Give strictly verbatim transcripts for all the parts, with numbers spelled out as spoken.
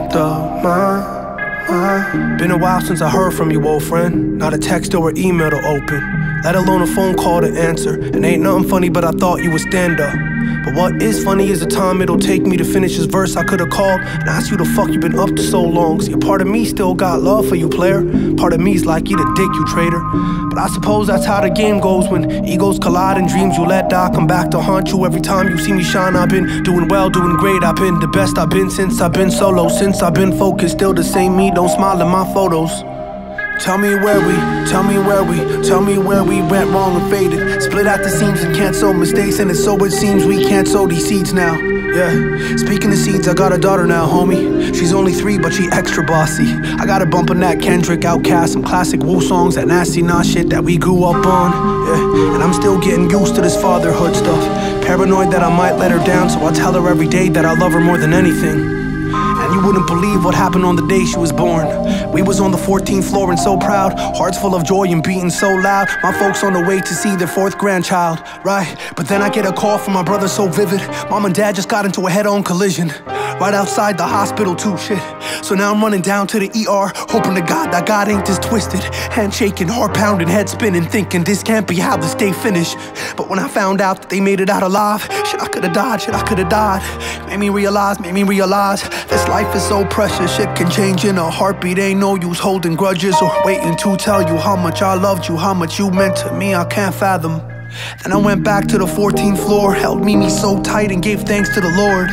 fucked up my, my. Been a while since I heard from you, old friend. Not a text or email to open, let alone a phone call to answer. And ain't nothing funny, but I thought you would stand up. But what is funny is the time it'll take me to finish this verse. I could've called and asked you the fuck you been up to so long. See, a part of me still got love for you, player. Part of me's like, eat a dick, you traitor. But I suppose that's how the game goes. When egos collide and dreams you let die come back to haunt you. Every time you see me shine, I've been doing well, doing great. I've been the best I've been since I've been solo. Since I've been focused, still the same me. Don't smile in my photos. Tell me where we, tell me where we, tell me where we went wrong and faded. Split at the seams and can't sow mistakes, and it's so it seems we can't sow these seeds now. Yeah, speaking of seeds, I got a daughter now, homie. She's only three, but she extra bossy. I got a bumpin' that Kendrick, Outkast, some classic Wu songs, that Nasty Nas shit that we grew up on. Yeah, and I'm still getting used to this fatherhood stuff. Paranoid that I might let her down, so I tell her every day that I love her more than anything. You wouldn't believe what happened on the day she was born. We was on the fourteenth floor and so proud, hearts full of joy and beating so loud. My folks on the way to see their fourth grandchild, right? But then I get a call from my brother so vivid. Mom and dad just got into a head-on collision right outside the hospital too, shit. So now I'm running down to the E R, hoping to God that God ain't this twisted. Hand shaking, heart pounding, head spinning, thinking this can't be how this day finished. But when I found out that they made it out alive, shit, I could've died, shit, I could've died. Made me realize, made me realize this life Life is so precious, shit can change in a heartbeat. Ain't no use holding grudges or waiting to tell you how much I loved you, how much you meant to me, I can't fathom. Then I went back to the fourteenth floor, held Mimi so tight and gave thanks to the Lord.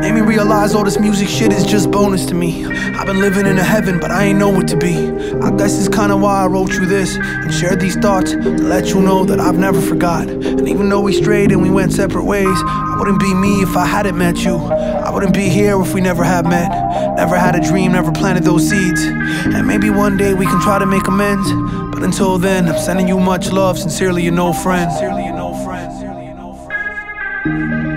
Made me realize all this music shit is just bonus to me. I've been living in a heaven, but I ain't know what to be. I guess it's kinda why I wrote you this and shared these thoughts to let you know that I've never forgot. And even though we strayed and we went separate ways, I wouldn't be me if I hadn't met you. I wouldn't be here if we never had met. Never had a dream, never planted those seeds. And maybe one day we can try to make amends. But until then, I'm sending you much love. Sincerely, your old friend. Sincerely, your old friend. Sincerely, your old friend.